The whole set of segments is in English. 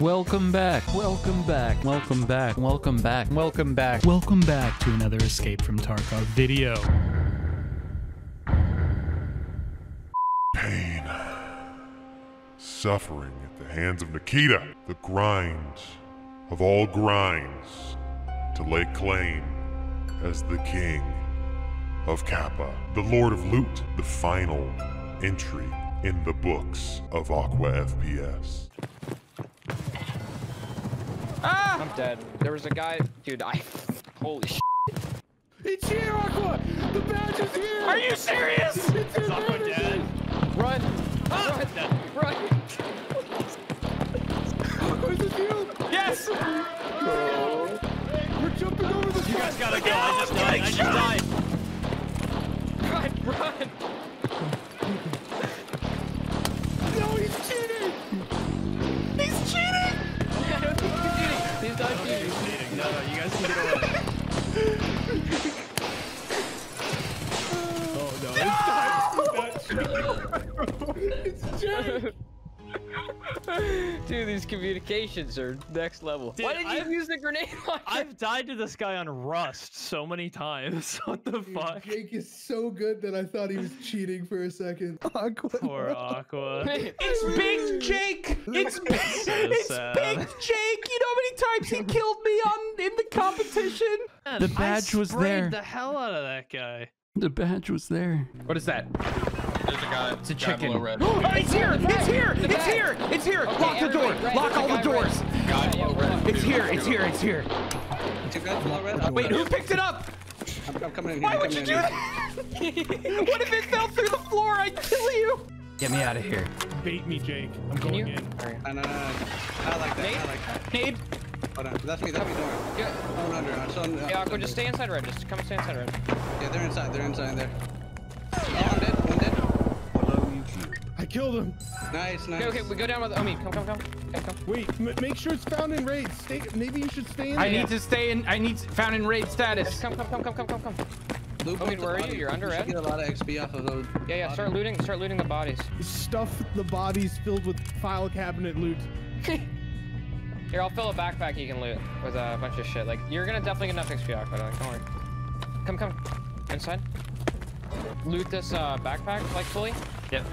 Welcome back to another Escape from Tarkov video. Pain. Suffering at the hands of Nikita. The grind of all grinds to lay claim as the king of Kappa, the lord of loot, the final entry in the books of Aqua FPS. Ah! I'm dead. There was a guy, dude, holy shit. It's here, Aqua! The badge is here! Are you serious? It's Aqua dead. Run! Ah! Run! Aqua, is this you? Yes! Oh. We're jumping over the guys gotta go, I just died! Run! No, he's cheating! He's cheating! I don't think he's cheating. He's not cheating. He's cheating. No, no, you guys can get away. Oh no, he's not cheating. Dude, these communications are next level. Dude, why did you use the grenade launcher? I've died to this guy on Rust so many times. What the fuck? Jake is so good that I thought he was cheating for a second. Aqua. Poor Aqua. It's Big Jake! It's Big Jake! You know how many times he killed me in the competition? Man, the badge was there. I sprayed the hell out of that guy. The badge was there. What is that? There's a guy. It's a chicken. Oh, it's here! It's here! It's here! It's here! Lock the door! Lock all the doors! It's here! It's here! It's here! Wait, who picked it up? I'm coming in. Why would you do that? What if it fell through the floor? I'd kill you! Get me out of here. Bait me, Jake. I'm going in. No, no, no. I like that. I like that. Nade? Hold on. That's me. That's me. Yeah. I'm under. I'm still under. Yeah, Aqua, just stay inside red. Just come stay inside red. Yeah, they're inside. They're inside there. Oh, I'm dead. I'm dead. I killed him. Nice, nice. Okay, okay, we go down with. I mean, come. Wait, make sure it's found in raid. Stay. Maybe you should stay in. I need found in raid status. Yes, come. Loop where are you? You're under red. Get a lot of XP off of those. Yeah. Start looting. Start looting the bodies. Stuff the bodies filled with file cabinet loot. Here, I'll fill a backpack you can loot with a bunch of shit. Like, you're gonna definitely get enough XP off. But don't worry. Come inside. Loot this backpack like fully. Yep.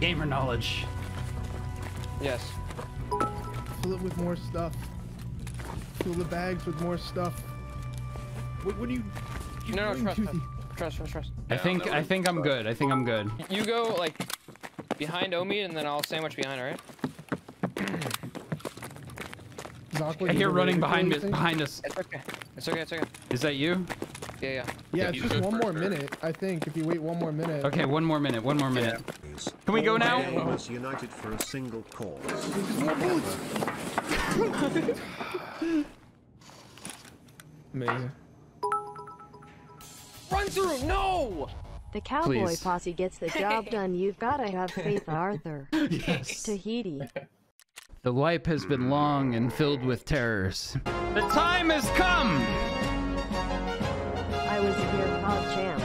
Gamer knowledge. Yes. Fill it with more stuff. Fill the bags with more stuff. What do you? No, trust. I think I'm good. You go like behind Omi, and then I'll sandwich behind. All right. I hear running behind us. It's okay. Is that you? Yeah. Yeah, it's just one more minute, I think, if you wait one more minute. Okay, one more minute. Yeah. Can we go now? United for a single cause. Amazing. Run through! No! The cowboy posse gets the job done. You've got to have faith, Arthur. Yes. Tahiti. The wipe has been long and filled with terrors. The time has come! I was here called champ.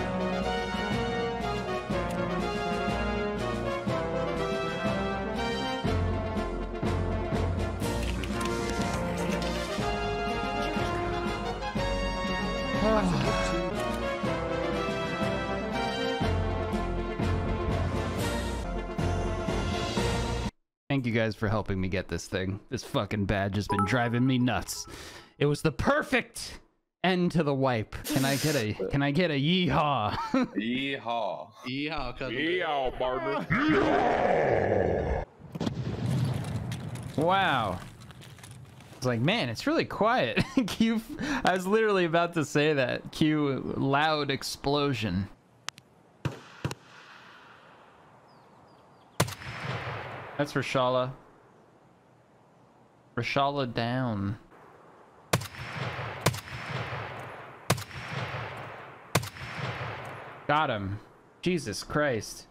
Thank you guys for helping me get this thing. This fucking badge has been driving me nuts. It was the perfect end to the wipe. Can I get a yeehaw? Yeehaw. Yeehaw, cousin. Yeehaw, barber. Wow. It's like, man, it's really quiet. Q. I was literally about to say that. Q. Loud explosion. That's Reshala. Reshala down. Got him. Jesus Christ.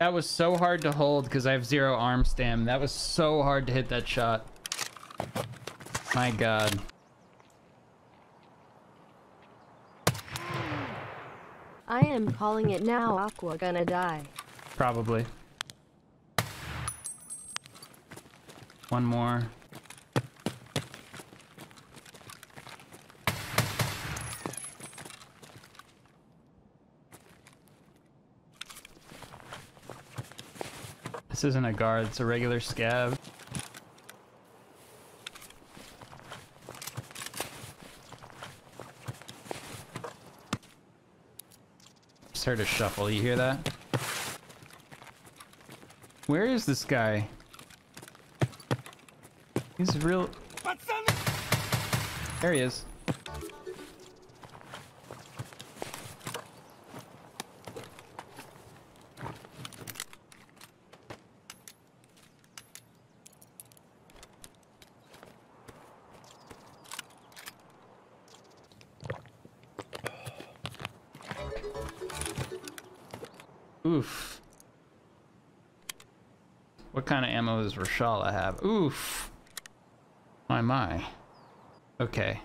That was so hard to hold because I have zero arm stam. That was so hard to hit that shot. My God. I am calling it now. Aqua gonna die. Probably. One more. This isn't a guard, it's a regular scav. Just heard a shuffle, you hear that? Where is this guy? He's real. There he is. Oof. What kind of ammo does Reshala have? Oof. My, my. Okay.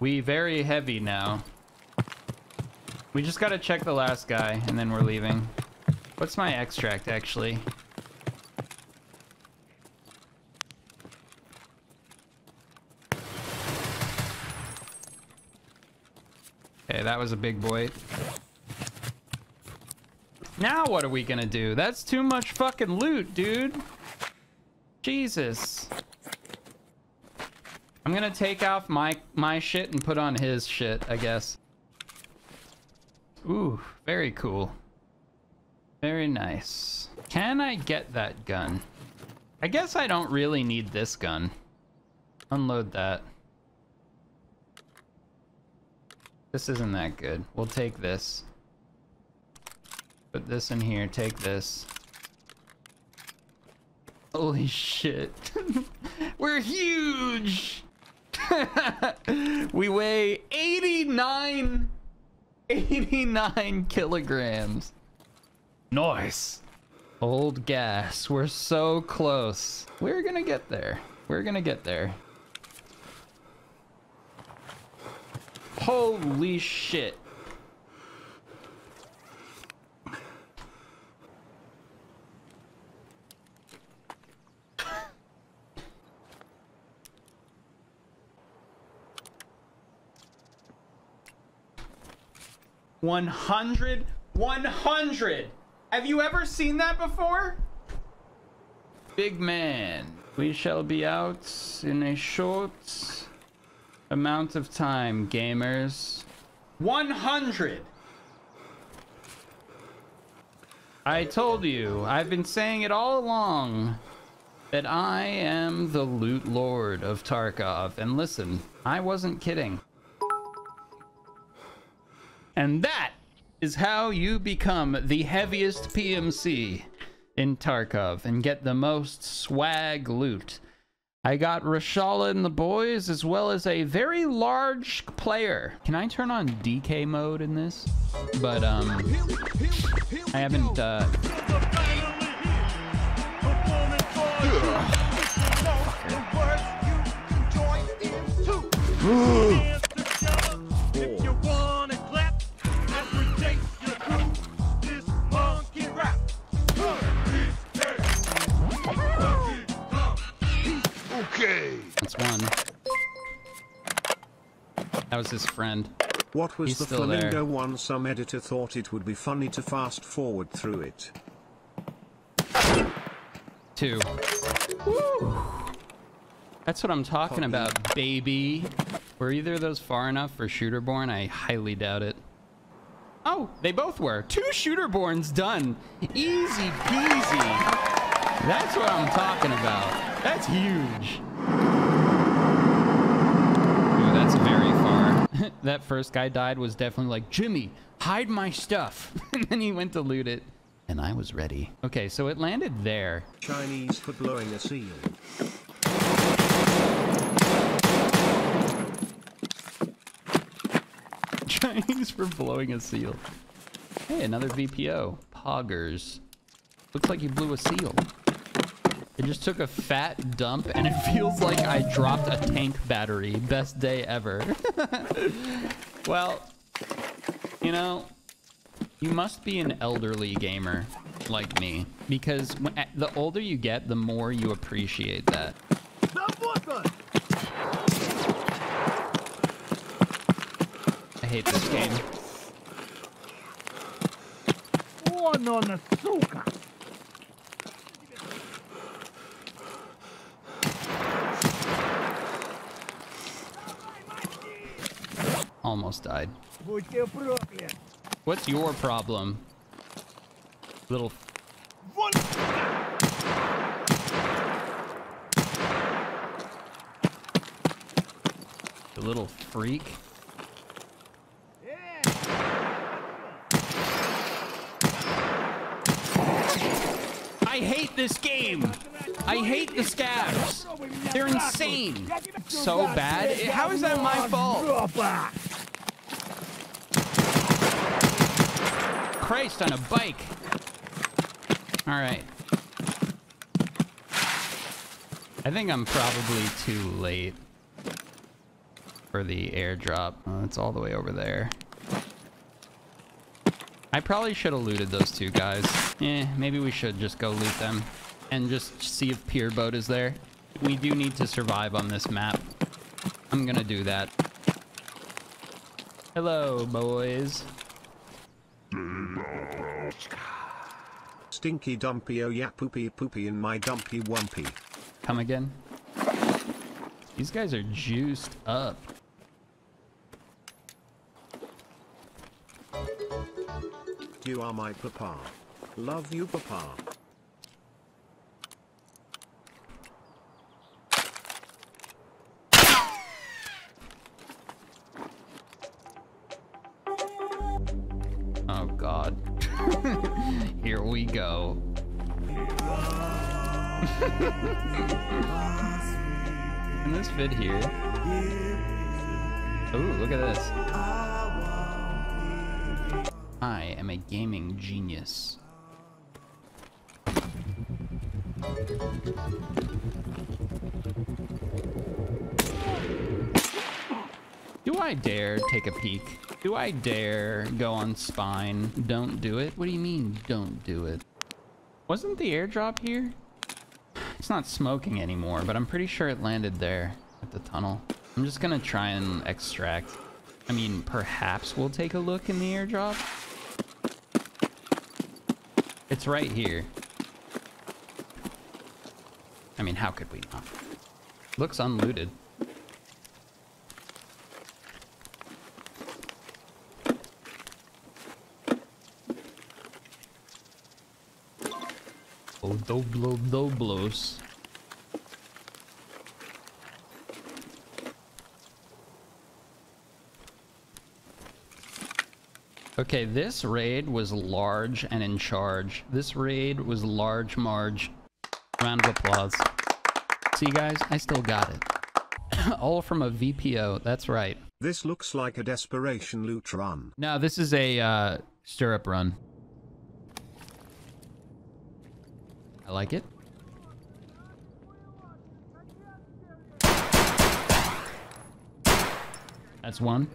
We very heavy now. We just gotta check the last guy and then we're leaving. What's my extract actually? Okay, that was a big boy. Now what are we gonna do? That's too much fucking loot, dude. Jesus. I'm gonna take off my shit and put on his shit, I guess. Ooh, very cool. Very nice. Can I get that gun? I guess I don't really need this gun. Unload that. This isn't that good. We'll take this. Put this in here, take this. Holy shit. We're huge! We weigh 89 kilograms. Nice. Old gas, we're so close. We're gonna get there. We're gonna get there. Holy shit. $100. Have you ever seen that before? Big man. We shall be out in a short amount of time, gamers. 100. I told you, I've been saying it all along that I am the loot lord of Tarkov. And listen, I wasn't kidding. And that is how you become the heaviest PMC in Tarkov and get the most swag loot. I got Reshala and the boys as well as a very large player. Can I turn on DK mode in this? But I haven't That's one. That was his friend. What was the flamingo one? Some editor thought it would be funny to fast forward through it. Two. Woo. That's what I'm talking about, baby. Were either of those far enough for Shooterborn? I highly doubt it. Oh, they both were. Two Shooterborns done. Easy peasy. That's what I'm talking about. That's huge. Ooh, that's very far. That first guy died was definitely like, Jimmy, hide my stuff. And then he went to loot it. And I was ready. Okay, so it landed there. Chinese for blowing a seal. Chinese for blowing a seal. Hey, another VPO. Poggers. Looks like you blew a seal. I just took a fat dump and it feels like I dropped a tank battery. Best day ever. Well, you know, you must be an elderly gamer like me, because when, the older you get, the more you appreciate that. I hate this game. Almost died. What's your problem? Little... The little freak. I hate this game. I hate the scabs. They're insane. So bad. How is that my fault? Christ on a bike. All right. I think I'm probably too late for the airdrop. Oh, it's all the way over there. I probably should have looted those two guys. Maybe we should just go loot them and just see if Pier Boat is there. We do need to survive on this map. I'm gonna do that. Hello, boys. Stinky dumpy, oh yeah, poopy poopy in my dumpy wumpy. Come again? These guys are juiced up. You are my papa. Love you, papa. Oh God. Here we go. In this vid here. Ooh, look at this. I am a gaming genius. Do I dare take a peek? Do I dare go on Spine? Don't do it? What do you mean, don't do it? Wasn't the airdrop here? It's not smoking anymore, but I'm pretty sure it landed there at the tunnel. I'm just gonna try and extract. I mean, perhaps we'll take a look in the airdrop. It's right here. I mean, how could we not? Looks unlooted. Oh, doblos. Okay, this raid was large and in charge. This raid was large Marge. Round of applause. See guys, I still got it. All from a VPO, that's right. This looks like a desperation loot run. No, this is a stirrup run. I like it. That's one.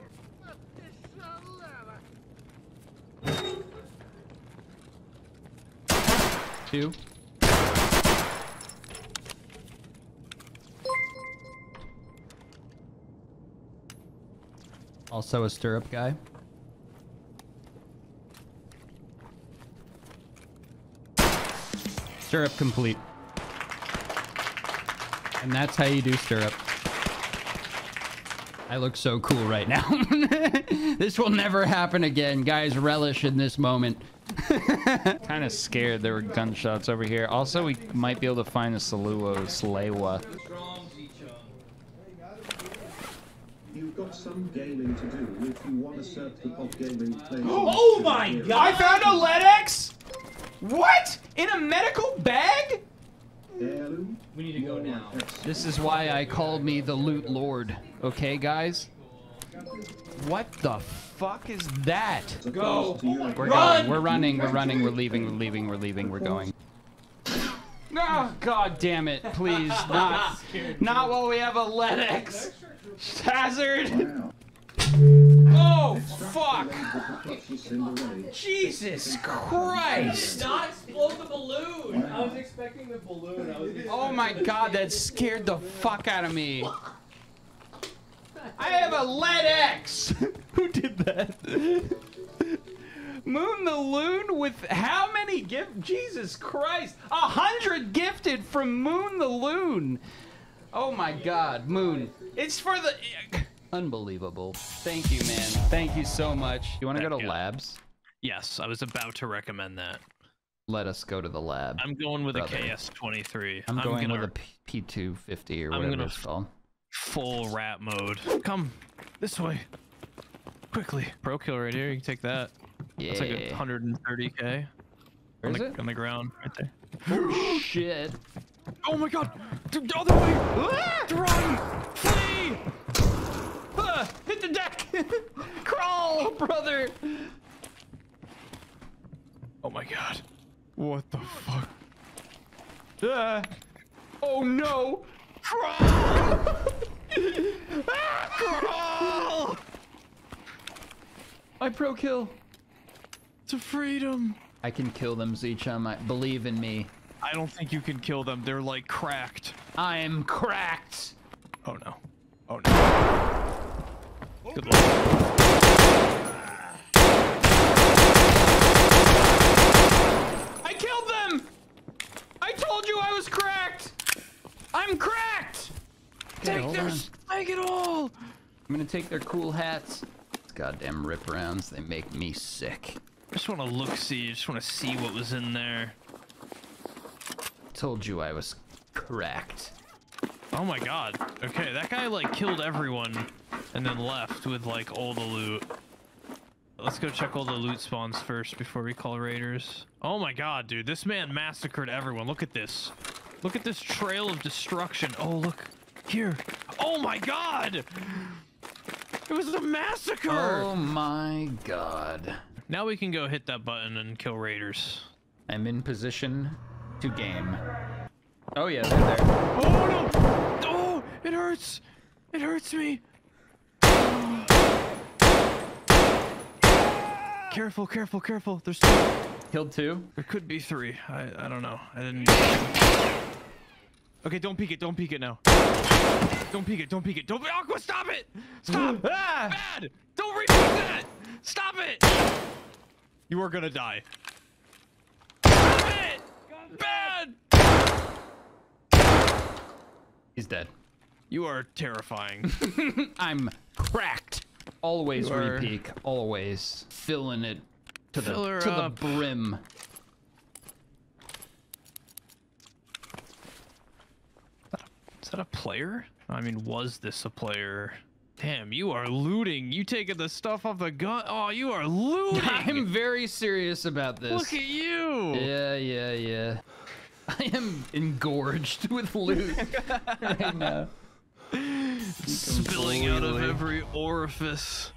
Two. Also a stirrup guy. Stirrup complete. And that's how you do stirrup. I look so cool right now. This will never happen again. Guys, relish in this moment. Kind of scared there were gunshots over here. Also, we might be able to find the Salewa. You've got some gaming to do if you want to search the pop gaming thing. Oh my God! I found a LedX. What? In a medical bag? We need to go now. This is why I called me the Loot Lord. Okay, guys. What the fuck is that? Go! We're running, we're leaving, we're going. No, God damn it! Please, not while we have a LedX hazard. Wow. Oh fuck! Jesus Christ! Did not explode the balloon. I was expecting the balloon. Oh my God, that scared the fuck out of me. I have a LedX. Who did that? Moon the Loon with how many gift? Jesus Christ! 100 gifted from Moon the Loon. Oh my God, Moon! It's for the unbelievable. Thank you, man. Thank you so much. You want to go to labs? Yes, I was about to recommend that. Let us go to the lab. I'm going with a KS23. I'm going with a P250 or whatever it's called. Full rat mode. Come this way, quickly. Pro kill right here. You can take that. Yeah. That's like a 130K. Where is it? On the ground, right there. Oh, shit. Oh my God. The other way. Ah! Run. Flee. Ah, hit the deck. Crawl, brother. Oh my God. What the fuck? Ah. Oh no. Crawl. Ah, crawl. I pro kill. To freedom. I can kill them, Z-Chum. Believe in me. I don't think you can kill them. They're like cracked. I am cracked. Oh no. Oh no. Good luck. I killed them. I told you I was cracked. I'm cracked. Okay, take it all. I'm gonna take their cool hats. These goddamn rip rounds. They make me sick. I just want to look, see. I just want to see what was in there. Told you I was cracked. Oh my God. Okay, that guy like killed everyone and then left with like all the loot. Let's go check all the loot spawns first before we call raiders. Oh my God, dude. This man massacred everyone. Look at this. Look at this trail of destruction. Oh, look here. Oh my God. It was a massacre. Oh my God. Now we can go hit that button and kill raiders. I'm in position to game. Oh yeah, they're there. Oh no! Oh, it hurts! It hurts me! Careful, careful, careful. There's two. Killed two? There could be three. I don't know. I didn't... Okay, don't peek it. Don't peek it now. Don't peek it. Don't peek it. Don't... Aqua, stop it! Stop! Ah! Bad! Don't repeat that! Stop it! You are gonna die. Stop it! Bad! He's dead. You are terrifying. I'm cracked. Always re-peek. Always filling it to the brim. Is that a player? I mean, was this a player? Damn, you are looting. You taking the stuff off the gun. Oh, you are looting. I'm very serious about this. Look at you. Yeah, yeah, yeah. I am engorged with loot right now. Spilling out of every orifice.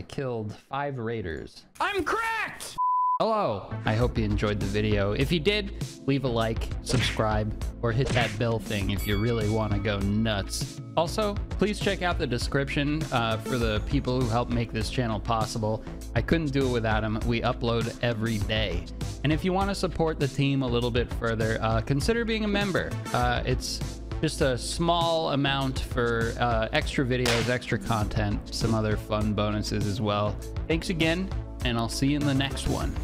I killed 5 raiders. I'm cracked! Hello, I hope you enjoyed the video. If you did, leave a like, subscribe, or hit that bell thing if you really want to go nuts. Also, please check out the description for the people who helped make this channel possible. I couldn't do it without them. We upload every day. And if you want to support the team a little bit further, consider being a member. It's just a small amount for extra videos, extra content, some other fun bonuses as well. Thanks again. And I'll see you in the next one.